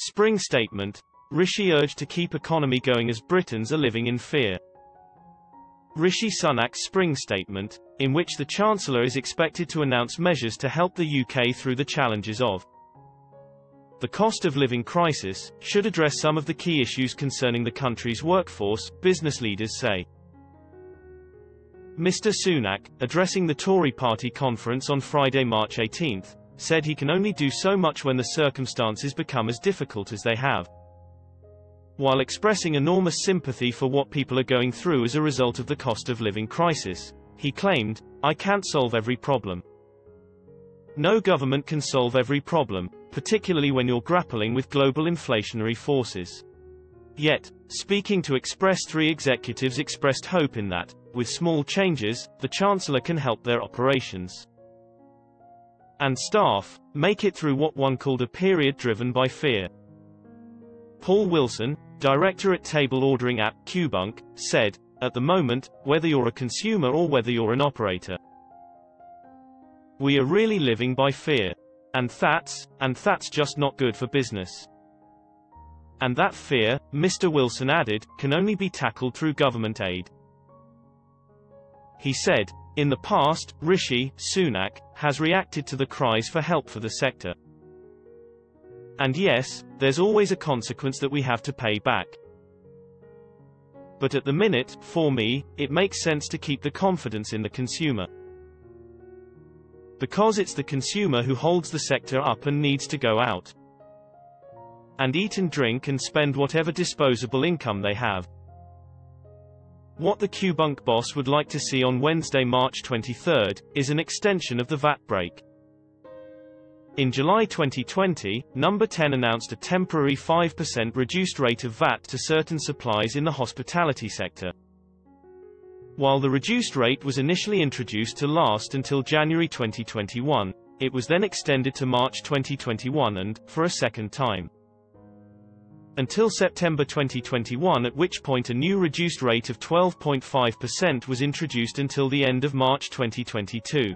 Spring statement, Rishi urged to keep economy going as Britons are living in fear. Rishi Sunak's spring statement, in which the Chancellor is expected to announce measures to help the UK through the challenges of the cost of living crisis, should address some of the key issues concerning the country's workforce, business leaders say. Mr. Sunak, addressing the Tory party conference on Friday, March 18, said he can only do so much when the circumstances become as difficult as they have. While expressing enormous sympathy for what people are going through as a result of the cost of living crisis, he claimed, "I can't solve every problem. No government can solve every problem, particularly when you're grappling with global inflationary forces." Yet, speaking to Express, three executives expressed hope in that, with small changes, the Chancellor can help their operations and staff make it through what one called a period driven by fear. Paul Wilson, director at table ordering app Qbank, said, "At the moment, whether you're a consumer or whether you're an operator, we are really living by fear. And that's just not good for business. And that fear," Mr. Wilson added, "can only be tackled through government aid." He said, "In the past, Rishi Sunak has reacted to the cries for help for the sector. And yes, there's always a consequence that we have to pay back. But at the minute, for me, it makes sense to keep the confidence in the consumer, because it's the consumer who holds the sector up and needs to go out and eat and drink and spend whatever disposable income they have." What the Qbank boss would like to see on Wednesday, March 23, is an extension of the VAT break. In July 2020, No. 10 announced a temporary 5% reduced rate of VAT to certain supplies in the hospitality sector, while the reduced rate was initially introduced to last until January 2021, it was then extended to March 2021 and, for a second time, until September 2021, at which point a new reduced rate of 12.5% was introduced until the end of March 2022.